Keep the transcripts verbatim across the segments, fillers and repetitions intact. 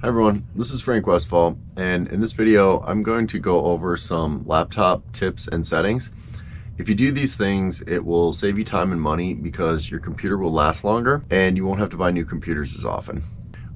Hi everyone, this is Frank Westphal, and in this video I'm going to go over some laptop tips and settings. If you do these things, it will save you time and money because your computer will last longer and you won't have to buy new computers as often.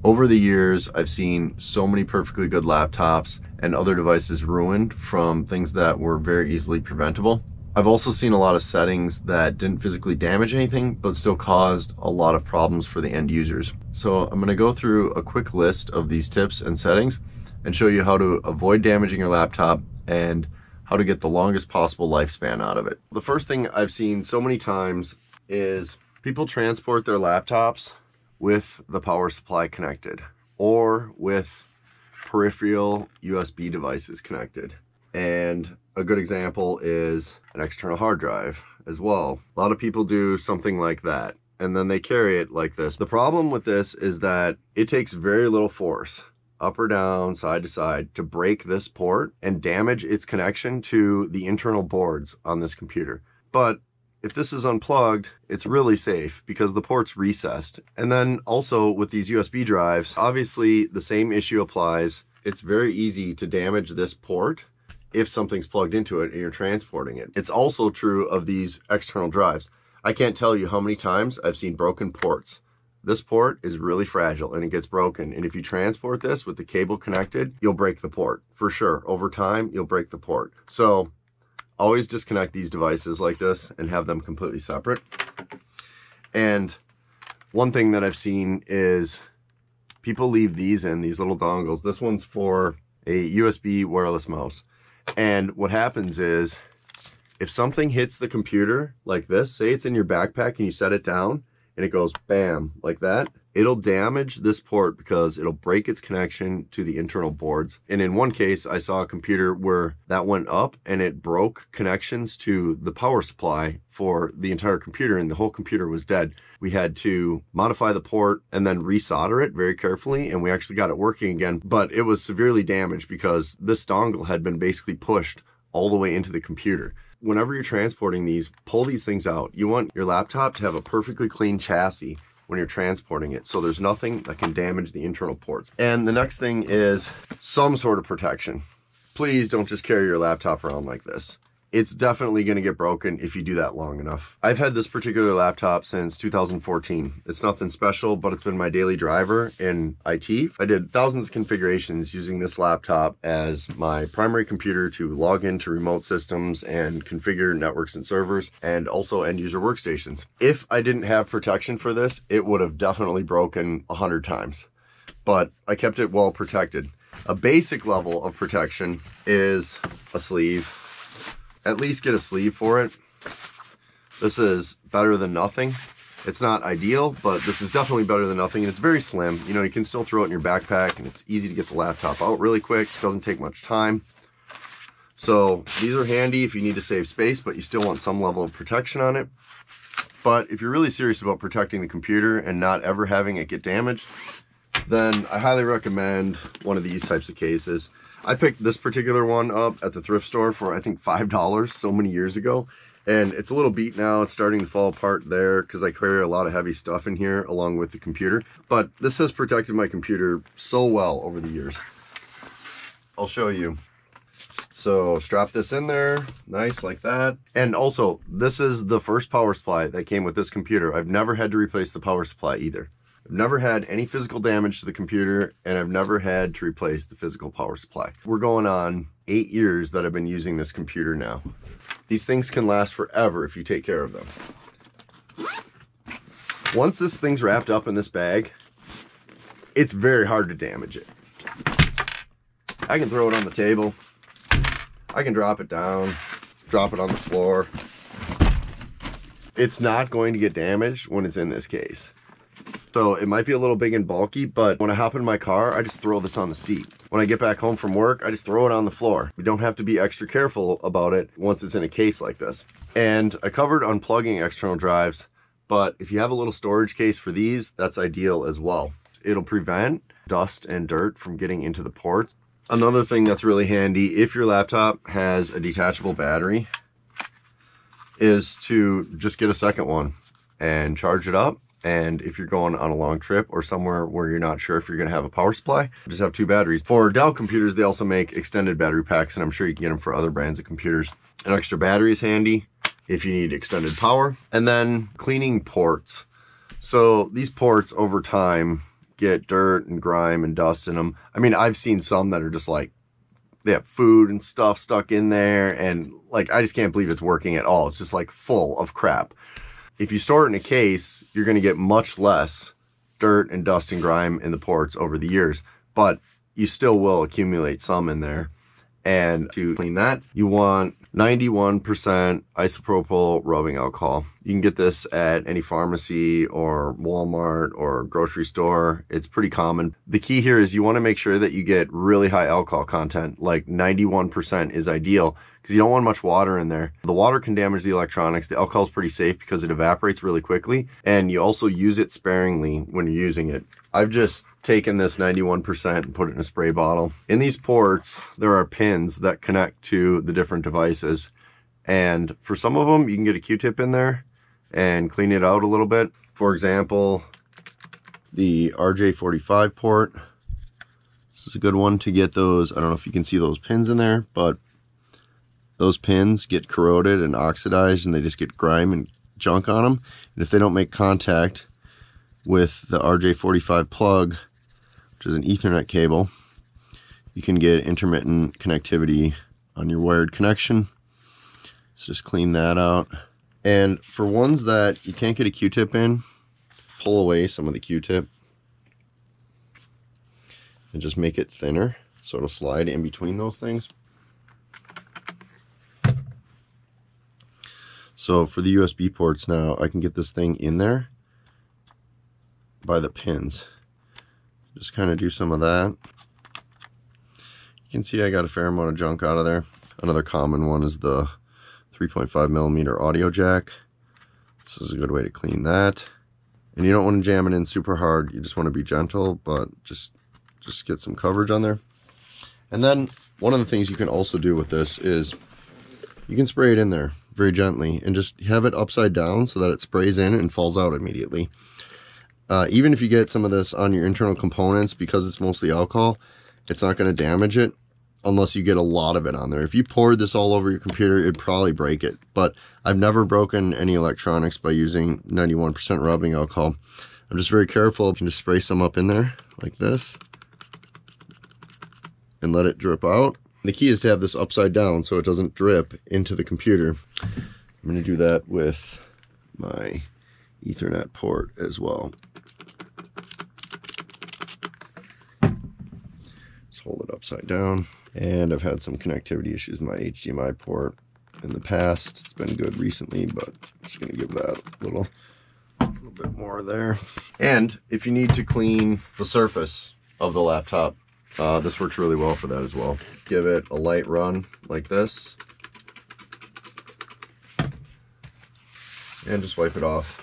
Over the years, I've seen so many perfectly good laptops and other devices ruined from things that were very easily preventable. I've also seen a lot of settings that didn't physically damage anything but still caused a lot of problems for the end users. So I'm going to go through a quick list of these tips and settings and show you how to avoid damaging your laptop and how to get the longest possible lifespan out of it. The first thing I've seen so many times is people transport their laptops with the power supply connected or with peripheral U S B devices connected. And a good example is an external hard drive as well. A lot of people do something like that, and then they carry it like this. The problem with this is that it takes very little force, up or down, side to side, to break this port and damage its connection to the internal boards on this computer. But if this is unplugged, it's really safe because the port's recessed. And then also with these U S B drives, obviously the same issue applies. It's very easy to damage this port if something's plugged into it and you're transporting it. It's also true of these external drives. I can't tell you how many times I've seen broken ports. This port is really fragile and it gets broken. And if you transport this with the cable connected, you'll break the port for sure. Over time, you'll break the port. So always disconnect these devices like this and have them completely separate. And one thing that I've seen is people leave these in, these little dongles. This one's for a U S B wireless mouse. And what happens is if something hits the computer like this, say it's in your backpack and you set it down and it goes bam like that, it'll damage this port because it'll break its connection to the internal boards. And in one case, I saw a computer where that went up and it broke connections to the power supply for the entire computer, and the whole computer was dead. We had to modify the port and then resolder it very carefully, and we actually got it working again, but it was severely damaged because this dongle had been basically pushed all the way into the computer. Whenever you're transporting these, pull these things out. You want your laptop to have a perfectly clean chassis when you're transporting it, so there's nothing that can damage the internal ports. And the next thing is some sort of protection. Please don't just carry your laptop around like this. It's definitely going to get broken if you do that long enough. I've had this particular laptop since two thousand fourteen. It's nothing special, but it's been my daily driver in I T. I did thousands of configurations using this laptop as my primary computer to log into remote systems and configure networks and servers, and also end user workstations. If I didn't have protection for this, it would have definitely broken a hundred times, but I kept it well protected. A basic level of protection is a sleeve. At least get a sleeve for it. This is better than nothing. It's not ideal, but this is definitely better than nothing. And it's very slim. You know, you can still throw it in your backpack, and it's easy to get the laptop out really quick. It doesn't take much time. So these are handy if you need to save space, but you still want some level of protection on it. But if you're really serious about protecting the computer and not ever having it get damaged, then I highly recommend one of these types of cases. I picked this particular one up at the thrift store for, I think, five dollars so many years ago. And it's a little beat now. It's starting to fall apart there because I carry a lot of heavy stuff in here along with the computer. But this has protected my computer so well over the years. I'll show you. So strap this in there, nice like that. And also, this is the first power supply that came with this computer. I've never had to replace the power supply either. I've never had any physical damage to the computer, and I've never had to replace the physical power supply. We're going on eight years that I've been using this computer now. These things can last forever if you take care of them. Once this thing's wrapped up in this bag, it's very hard to damage it. I can throw it on the table. I can drop it down, drop it on the floor. It's not going to get damaged when it's in this case. So it might be a little big and bulky, but when I hop in my car, I just throw this on the seat. When I get back home from work, I just throw it on the floor. We don't have to be extra careful about it once it's in a case like this. And I covered unplugging external drives, but if you have a little storage case for these, that's ideal as well. It'll prevent dust and dirt from getting into the ports. Another thing that's really handy if your laptop has a detachable battery is to just get a second one and charge it up And if you're going on a long trip or somewhere where you're not sure if you're going to have a power supply, just have two batteries. For Dell computers, they also make extended battery packs, and I'm sure you can get them for other brands of computers. An extra battery is handy if you need extended power. And then cleaning ports. So these ports over time get dirt and grime and dust in them. I mean, I've seen some that are just like, they have food and stuff stuck in there, and like, I just can't believe it's working at all. It's just like full of crap. If you store it in a case, you're going to get much less dirt and dust and grime in the ports over the years, but you still will accumulate some in there. And to clean that, you want ninety-one percent isopropyl rubbing alcohol. You can get this at any pharmacy or Walmart or grocery store. It's pretty common. The key here is you want to make sure that you get really high alcohol content, like ninety-one percent is ideal, because you don't want much water in there. The water can damage the electronics. The alcohol is pretty safe because it evaporates really quickly, and you also use it sparingly when you're using it. I've just taken this ninety-one percent and put it in a spray bottle. In these ports, there are pins that connect to the different devices. And for some of them, you can get a Q-tip in there and clean it out a little bit. For example, the R J forty-five port. This is a good one to get those. I don't know if you can see those pins in there, but those pins get corroded and oxidized, and they just get grime and junk on them. And if they don't make contact with the R J forty-five plug, which is an Ethernet cable, you can get intermittent connectivity on your wired connection. So just clean that out. And for ones that you can't get a Q-tip in, pull away some of the Q-tip and just make it thinner so it'll slide in between those things. So for the U S B ports now, I can get this thing in there by the pins. Just kind of do some of that. You can see I got a fair amount of junk out of there. Another common one is the three point five millimeter audio jack. This is a good way to clean that. And you don't want to jam it in super hard. You just want to be gentle, but just, just get some coverage on there. And then one of the things you can also do with this is you can spray it in there very gently and just have it upside down so that it sprays in and falls out immediately. Uh, even if you get some of this on your internal components, because it's mostly alcohol, it's not going to damage it unless you get a lot of it on there. If you poured this all over your computer, it'd probably break it. But I've never broken any electronics by using ninety-one percent rubbing alcohol. I'm just very careful. You can just spray some up in there like this and let it drip out. The key is to have this upside down so it doesn't drip into the computer. I'm going to do that with my Ethernet port as well. Just hold it upside down. And I've had some connectivity issues with my H D M I port in the past. It's been good recently, but I'm just going to give that a little, a little bit more there. And if you need to clean the surface of the laptop, uh, this works really well for that as well. Give it a light run like this and just wipe it off.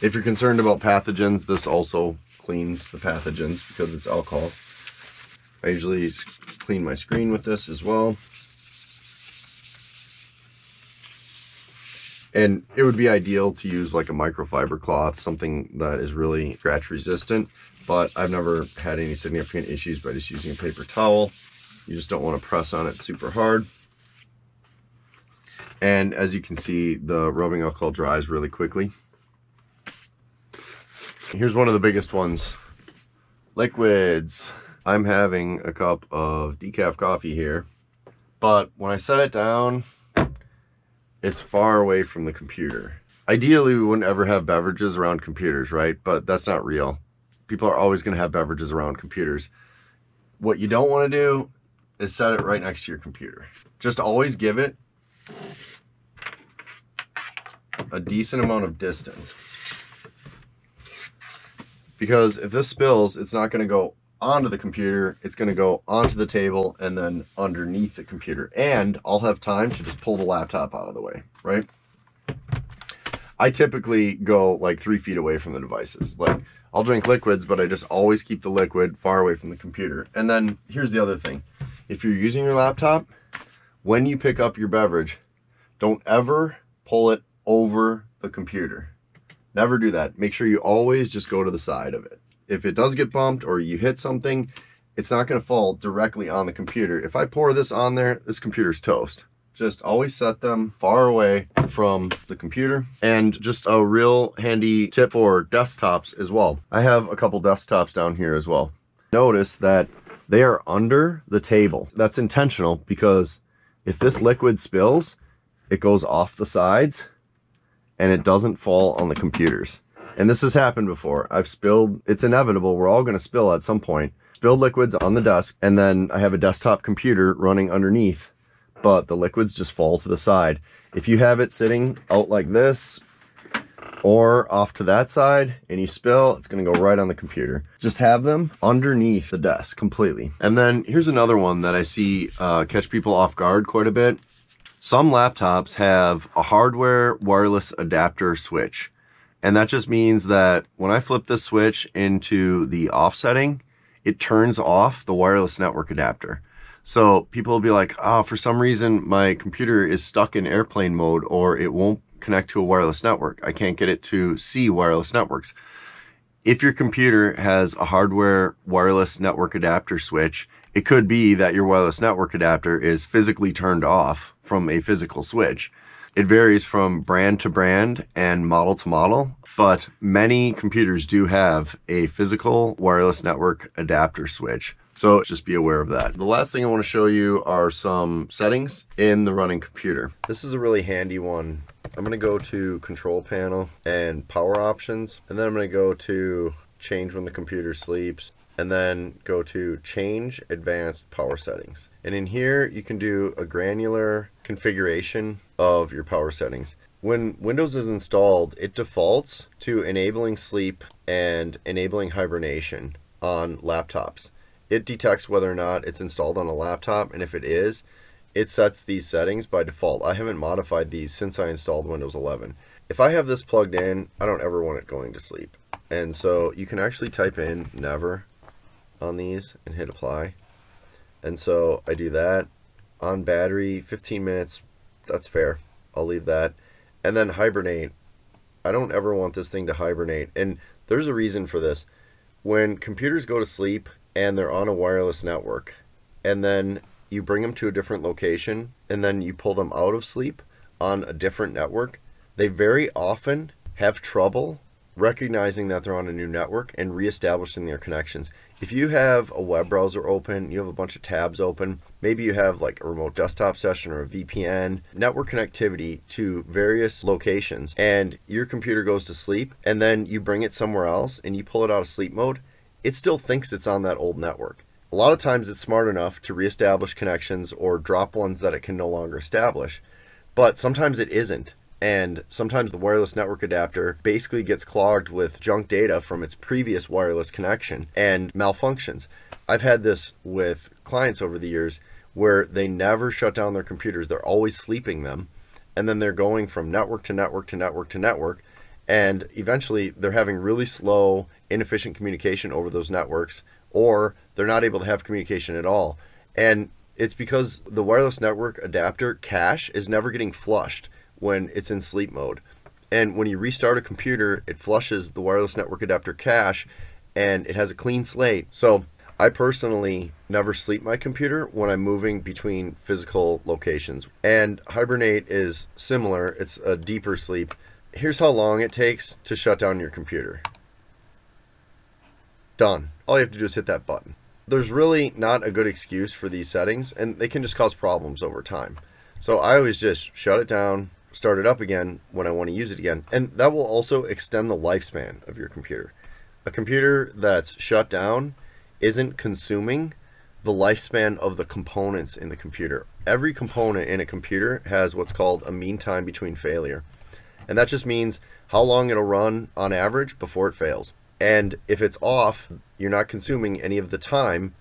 If you're concerned about pathogens, this also cleans the pathogens because it's alcohol. I usually clean my screen with this as well. And it would be ideal to use like a microfiber cloth, something that is really scratch resistant, but I've never had any significant issues by just using a paper towel. You just don't want to press on it super hard. And as you can see, the rubbing alcohol dries really quickly. Here's one of the biggest ones, liquids. I'm having a cup of decaf coffee here, but when I set it down, it's far away from the computer. Ideally, we wouldn't ever have beverages around computers, right? But that's not real. People are always going to have beverages around computers. What you don't want to do is set it right next to your computer. Just always give it a decent amount of distance. Because if this spills, it's not going to go onto the computer, it's going to go onto the table and then underneath the computer. And I'll have time to just pull the laptop out of the way, right? I typically go like three feet away from the devices. Like, I'll drink liquids, but I just always keep the liquid far away from the computer. And then here's the other thing. If you're using your laptop, when you pick up your beverage, don't ever pull it over the computer. Never do that. Make sure you always just go to the side of it. If it does get bumped or you hit something, it's not going to fall directly on the computer. If I pour this on there, this computer's toast. Just always set them far away from the computer. And just a real handy tip for desktops as well. I have a couple desktops down here as well. Notice that they are under the table. That's intentional because if this liquid spills, it goes off the sides and it doesn't fall on the computers. And this has happened before. I've spilled, it's inevitable. We're all going to spill at some point. Spilled liquids on the desk, and then I have a desktop computer running underneath, but the liquids just fall to the side. If you have it sitting out like this or off to that side and you spill, it's going to go right on the computer. Just have them underneath the desk completely. And then here's another one that I see uh, catch people off guard quite a bit. Some laptops have a hardware wireless adapter switch, and that just means that when I flip this switch into the off setting, it turns off the wireless network adapter. So people will be like, oh, for some reason my computer is stuck in airplane mode, or it won't connect to a wireless network. I can't get it to see wireless networks. If your computer has a hardware wireless network adapter switch, it could be that your wireless network adapter is physically turned off from a physical switch. It varies from brand to brand and model to model, but many computers do have a physical wireless network adapter switch. So just be aware of that. The last thing I want to show you are some settings in the running computer. This is a really handy one. I'm going to go to Control Panel and Power Options, and then I'm going to go to Change When the Computer Sleeps, and then go to Change Advanced Power Settings. And in here, you can do a granular configuration of your power settings. When Windows is installed, it defaults to enabling sleep and enabling hibernation on laptops. It detects whether or not it's installed on a laptop, and if it is, it sets these settings by default. I haven't modified these since I installed Windows eleven. If I have this plugged in, I don't ever want it going to sleep. And so you can actually type in never on these and hit apply. And so I do that. On battery, fifteen minutes, that's fair. I'll leave that. And then hibernate. I don't ever want this thing to hibernate. And there's a reason for this. When computers go to sleep and they're on a wireless network, and then you bring them to a different location, and then you pull them out of sleep on a different network, they very often have trouble recognizing that they're on a new network and reestablishing their connections. If you have a web browser open, you have a bunch of tabs open, maybe you have like a remote desktop session or a V P N, network connectivity to various locations, and your computer goes to sleep and then you bring it somewhere else and you pull it out of sleep mode, it still thinks it's on that old network. A lot of times it's smart enough to reestablish connections or drop ones that it can no longer establish, but sometimes it isn't. And sometimes the wireless network adapter basically gets clogged with junk data from its previous wireless connection and malfunctions. I've had this with clients over the years where they never shut down their computers. They're always sleeping them. And then they're going from network to network to network to network. And eventually they're having really slow, inefficient communication over those networks, or they're not able to have communication at all. And it's because the wireless network adapter cache is never getting flushed when it's in sleep mode. And when you restart a computer, it flushes the wireless network adapter cache and it has a clean slate. So I personally never sleep my computer when I'm moving between physical locations. And hibernate is similar, it's a deeper sleep. Here's how long it takes to shut down your computer. Done. All you have to do is hit that button. There's really not a good excuse for these settings, and they can just cause problems over time. So I always just shut it down, start it up again when I want to use it again. And that will also extend the lifespan of your computer. A computer that's shut down isn't consuming the lifespan of the components in the computer. Every component in a computer has what's called a mean time between failure. And that just means how long it'll run on average before it fails. And if it's off, you're not consuming any of the time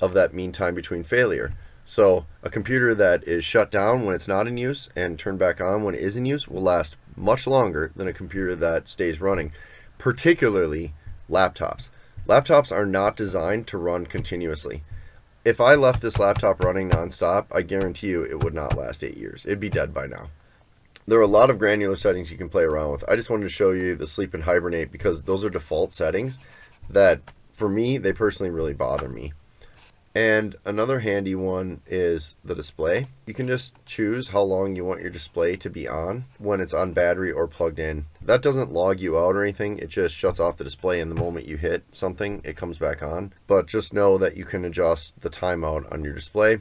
of that mean time between failure. So a computer that is shut down when it's not in use and turned back on when it is in use will last much longer than a computer that stays running, particularly laptops. Laptops are not designed to run continuously. If I left this laptop running nonstop, I guarantee you it would not last eight years. It'd be dead by now. There are a lot of granular settings you can play around with. I just wanted to show you the sleep and hibernate because those are default settings that, for me, they personally really bother me. And another handy one is the display. You can just choose how long you want your display to be on when it's on battery or plugged in. That doesn't log you out or anything. It just shuts off the display, and the moment you hit something, it comes back on. But just know that you can adjust the timeout on your display.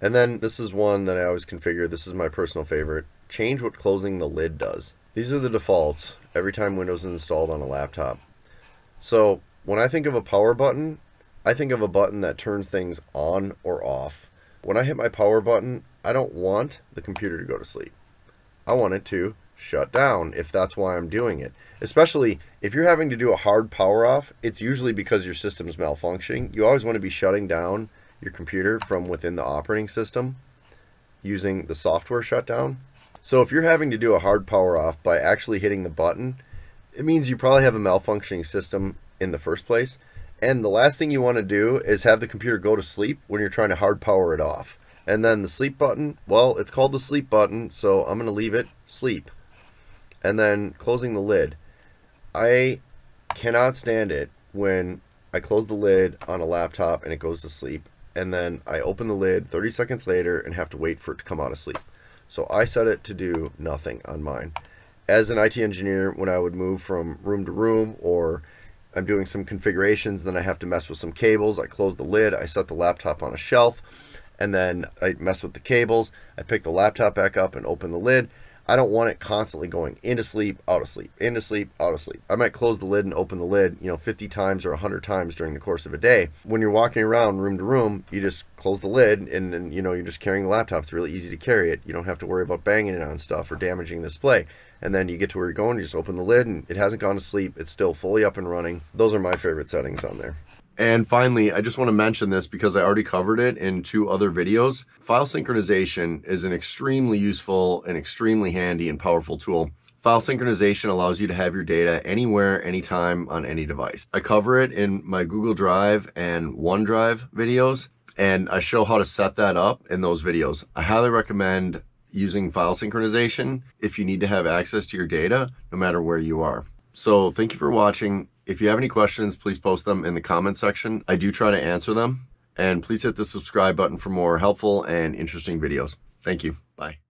And then this is one that I always configure. This is my personal favorite. Change what closing the lid does. These are the defaults every time Windows is installed on a laptop. So when I think of a power button, I think of a button that turns things on or off. When I hit my power button, I don't want the computer to go to sleep. I want it to shut down if that's why I'm doing it. Especially if you're having to do a hard power off, it's usually because your system's malfunctioning. You always want to be shutting down your computer from within the operating system using the software shutdown. So if you're having to do a hard power off by actually hitting the button, it means you probably have a malfunctioning system in the first place. And the last thing you want to do is have the computer go to sleep when you're trying to hard power it off. And then the sleep button, well, it's called the sleep button, so I'm going to leave it sleep. And then closing the lid. I cannot stand it when I close the lid on a laptop and it goes to sleep. And then I open the lid thirty seconds later and have to wait for it to come out of sleep. So I set it to do nothing on mine. As an I T engineer, when I would move from room to room or I'm doing some configurations, then I have to mess with some cables. I close the lid, I set the laptop on a shelf, and then I mess with the cables. I pick the laptop back up and open the lid. I don't want it constantly going into sleep, out of sleep, into sleep, out of sleep. I might close the lid and open the lid, you know, fifty times or one hundred times during the course of a day. When you're walking around room to room, you just close the lid and, and you know, you're just carrying the laptop. It's really easy to carry it. You don't have to worry about banging it on stuff or damaging the display. And then you get to where you're going, you just open the lid and it hasn't gone to sleep. It's still fully up and running. Those are my favorite settings on there. And finally, I just want to mention this because I already covered it in two other videos. File synchronization is an extremely useful and extremely handy and powerful tool. File synchronization allows you to have your data anywhere, anytime, on any device. I cover it in my Google Drive and OneDrive videos, and I show how to set that up in those videos. I highly recommend using file synchronization if you need to have access to your data, no matter where you are. So thank you for watching. If you have any questions, please post them in the comment section. I do try to answer them. And please hit the subscribe button for more helpful and interesting videos. Thank you. Bye.